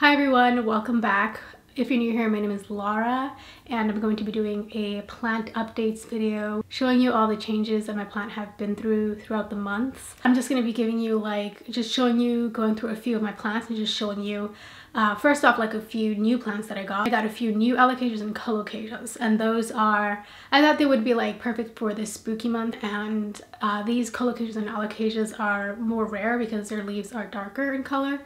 Hi everyone, welcome back. If you're new here, my name is Laura and I'm going to be doing a plant updates video showing you all the changes that my plant have been throughout the months. I'm just going to be giving you going through a few of my plants and just showing you first off like a few new plants that I got. I got a few new alocasias and colocasias, and those are, I thought they would be like perfect for this spooky month, and these colocasias and alocasias are more rare because their leaves are darker in color.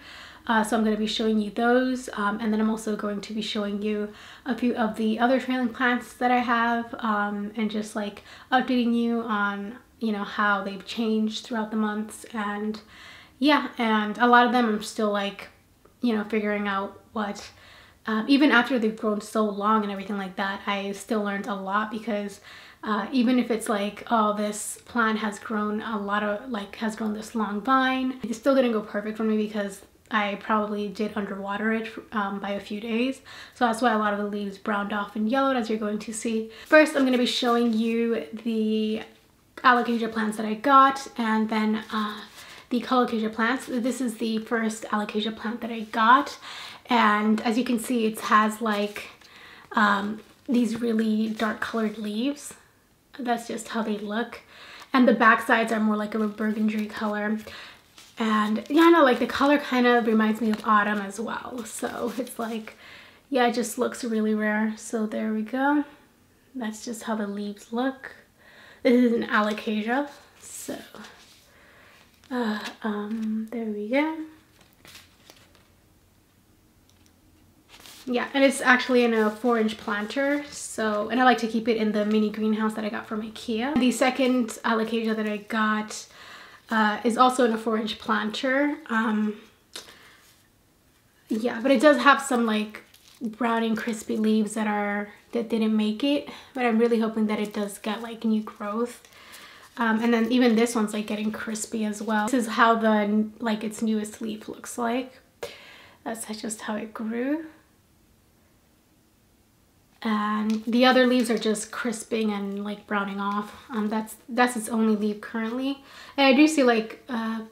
So I'm going to be showing you those, and then I'm also going to be showing you a few of the other trailing plants that I have, and just like updating you on, you know, how they've changed throughout the months. And yeah, and a lot of them I'm still like, you know, figuring out what, even after they've grown so long and everything like that, I still learned a lot because even if it's like, oh, this plant has grown a lot of like, has grown this long vine, it's still didn't go perfect for me because I probably did underwater it by a few days. So that's why a lot of the leaves browned off and yellowed, as you're going to see. First, I'm going to be showing you the alocasia plants that I got, and then the colocasia plants. This is the first alocasia plant that I got, and as you can see, it has like these really dark colored leaves. That's just how they look. And the back sides are more like of a burgundy color. And yeah, I know, like the color kind of reminds me of autumn as well. So it's like, yeah, it just looks really rare. So there we go. That's just how the leaves look. This is an alocasia. So there we go. Yeah, and it's actually in a 4-inch planter. So, and I like to keep it in the mini greenhouse that I got from IKEA. The second alocasia that I got is also in a 4-inch planter. Yeah, but it does have some like brown and crispy leaves that didn't make it, but I'm really hoping that it does get like new growth. And then even this one's like getting crispy as well. This is how the like its newest leaf looks like. That's just how it grew. And the other leaves are just crisping and like browning off. That's its only leaf currently. And I do see like kind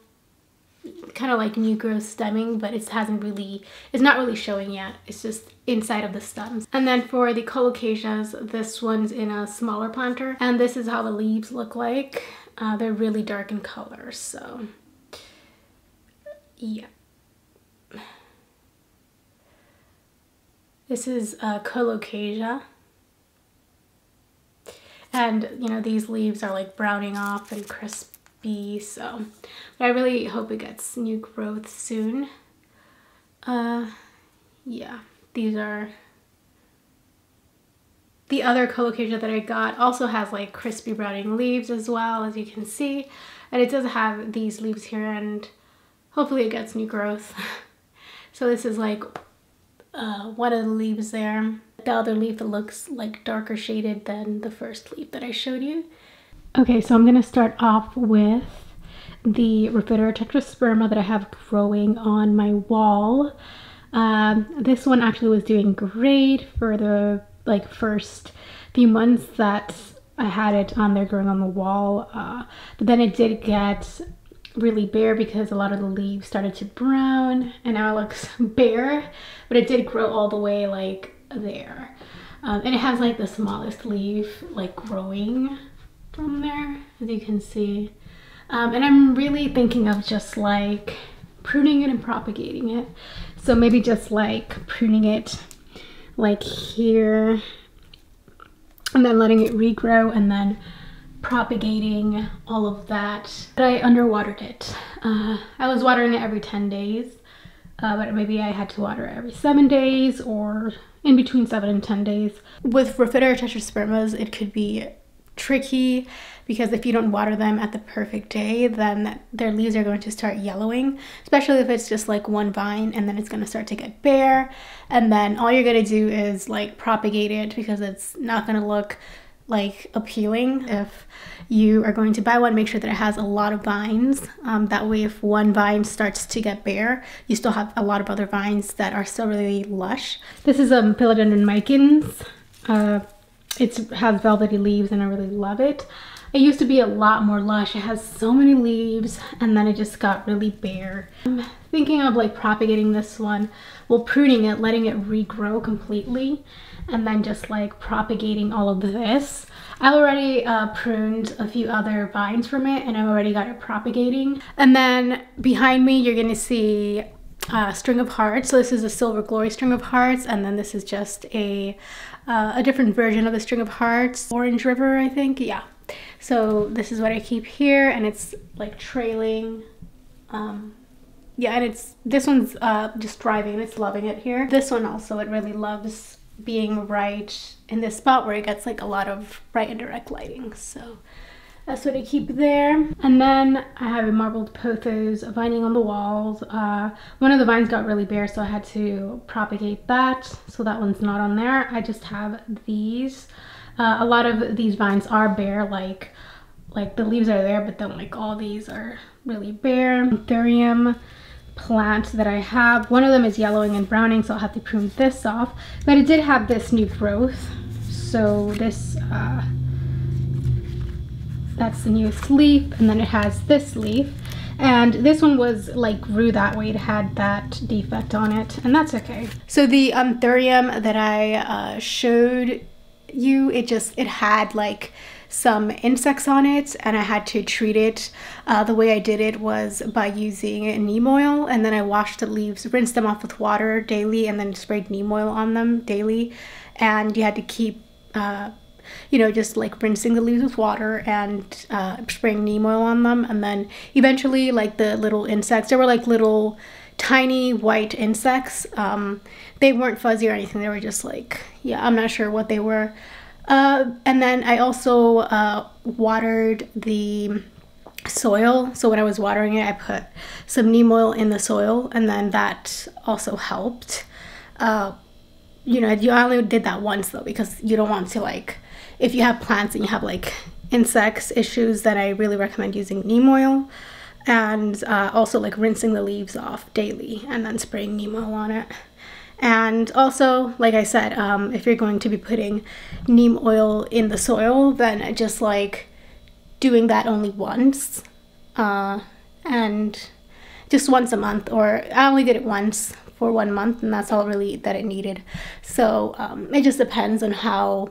of like new growth stemming, but it hasn't really, it's not really showing yet. It's just inside of the stems. And then for the colocasias, this one's in a smaller planter, and this is how the leaves look like. They're really dark in color, so yeah. This is a colocasia, and you know, these leaves are like browning off and crispy, so but I really hope it gets new growth soon. Yeah, these are the other colocasia that I got. Also has like crispy browning leaves as well, as you can see, and it does have these leaves here, and hopefully it gets new growth. So this is like one of the leaves there. The other leaf that looks like darker shaded than the first leaf that I showed you. Okay, so I'm going to start off with the Rhaphidophora tetrasperma that I have growing on my wall. This one actually was doing great for the like first few months that I had it on there growing on the wall, but then it did get really bare because a lot of the leaves started to brown, and now it looks bare, but it did grow all the way like there, and it has like the smallest leaf like growing from there, as you can see. And I'm really thinking of just like pruning it and propagating it, so maybe just like pruning it like here and then letting it regrow and then propagating all of that. But I underwatered it. I was watering it every 10 days, but maybe I had to water it every 7 days or in between 7 and 10 days. With Rhaphidophora tetraspermas, it could be tricky because if you don't water them at the perfect day, then their leaves are going to start yellowing, especially if it's just like one vine, and then it's going to start to get bare, and then all you're going to do is like propagate it because it's not going to look like appealing. If you are going to buy one, make sure that it has a lot of vines. That way if one vine starts to get bare, you still have a lot of other vines that are still really lush. This is a Philodendron micans. It has velvety leaves and I really love it. It used to be a lot more lush. It has so many leaves, and then it just got really bare. I'm thinking of like propagating this one, well, pruning it, letting it regrow completely, and then just like propagating all of this. I already pruned a few other vines from it, and I've already got it propagating. And then behind me, you're gonna see string of hearts. So this is a silver glory string of hearts, and then this is just a different version of the string of hearts, orange river, I think. Yeah, so this is what I keep here, and it's like trailing. Yeah, and it's, this one's just thriving. It's loving it here. This one also, it really loves being right in this spot where it gets like a lot of bright and direct lighting, so that's what I keep there. And then I have a marbled pothos vining on the walls. One of the vines got really bare, so I had to propagate that, so that one's not on there. I just have these. A lot of these vines are bare, like the leaves are there, but then like all these are really bare. Anthurium plant that I have, one of them is yellowing and browning, so I'll have to prune this off, but it did have this new growth, so this that's the newest leaf, and then it has this leaf, and this one was like grew that way, it had that defect on it, and that's okay. So the Anthurium that I showed you, it had like some insects on it, and I had to treat it. The way I did it was by using neem oil, and then I washed the leaves, rinsed them off with water daily, and then sprayed neem oil on them daily, and you had to keep you know, just like rinsing the leaves with water and spraying neem oil on them. And then eventually, like the little insects, there were like little tiny white insects. They weren't fuzzy or anything. They were just like, yeah, I'm not sure what they were. And then I also watered the soil. So when I was watering it, I put some neem oil in the soil, and then that also helped. You know, you only did that once though, because you don't want to, like, if you have plants and you have like insects issues, then I really recommend using neem oil, and also like rinsing the leaves off daily and then spraying neem oil on it. And also, like I said, if you're going to be putting neem oil in the soil, then just like doing that only once, and just once a month, or I only did it once for 1 month, and that's all really that it needed. So it just depends on how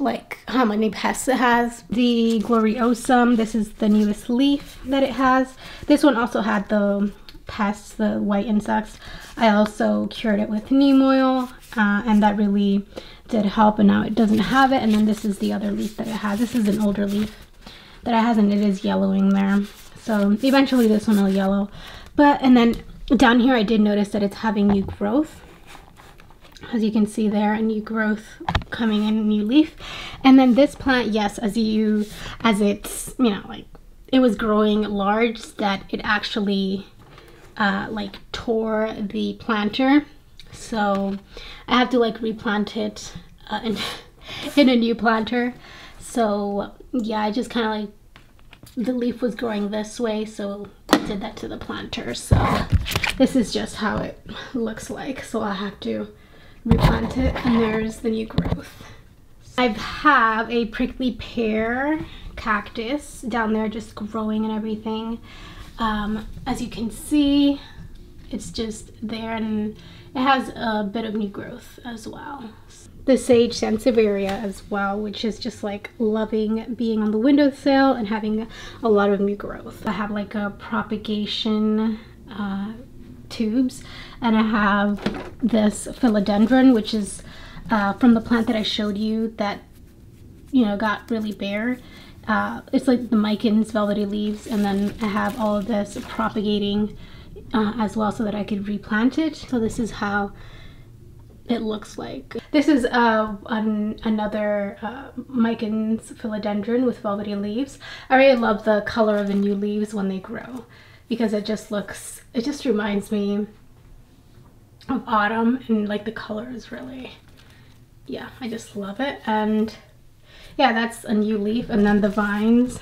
many pests it has. The gloriosum, this is the newest leaf that it has. This one also had the pests, the white insects. I also cured it with neem oil, and that really did help, and now it doesn't have it. And then this is the other leaf that it has. This is an older leaf that it has, and it is yellowing there, so eventually this one will yellow. But and then down here, I did notice that it's having new growth, as you can see there, a new growth coming in, a new leaf. And then this plant, yes, as it's, you know, like it was growing large, that it actually like tore the planter, so I have to like replant it in a new planter. So yeah, I just kind of like, the leaf was growing this way, so I did that to the planter. So this is just how it looks like, so I'll have to replant it, and there's the new growth. I have a prickly pear cactus down there just growing and everything. As you can see, it's just there, and it has a bit of new growth as well. The sage sansevieria as well, which is just like loving being on the windowsill and having a lot of new growth. I have like a propagation tubes, and I have this philodendron, which is from the plant that I showed you that, you know, got really bare. It's like the micans, velvety leaves, and then I have all of this propagating as well, so that I could replant it. So this is how it looks like. This is another micans philodendron with velvety leaves. I really love the color of the new leaves when they grow, because it just looks, it just reminds me of autumn, and like the color is really, yeah, I just love it. And yeah, that's a new leaf, and then the vines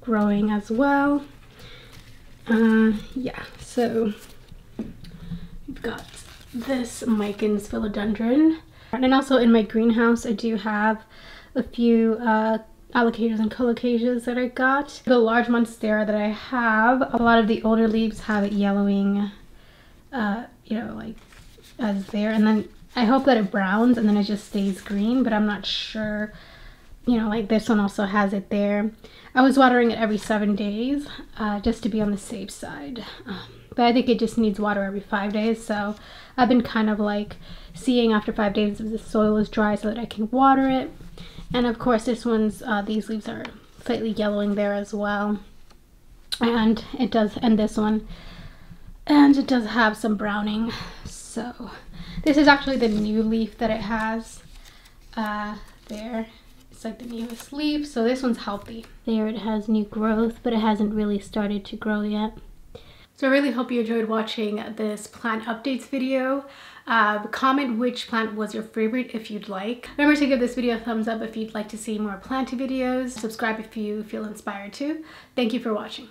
growing as well. Yeah, so we've got this micans philodendron. And also in my greenhouse, I do have a few alocasias and colocasias that I got. The large monstera that I have, a lot of the older leaves have it yellowing, you know, like as there, and then I hope that it browns and then it just stays green, but I'm not sure, you know, like this one also has it there. I was watering it every 7 days just to be on the safe side, but I think it just needs water every 5 days, so I've been kind of like seeing after 5 days if the soil is dry so that I can water it. And of course this one's, these leaves are slightly yellowing there as well, and it does, and this one, and it does have some browning. So this is actually the new leaf that it has there. It's like the newest leaf, so this one's healthy. There it has new growth, but it hasn't really started to grow yet. So I really hope you enjoyed watching this plant updates video. Comment which plant was your favorite if you'd like. Remember to give this video a thumbs up if you'd like to see more plant videos. Subscribe if you feel inspired to. Thank you for watching.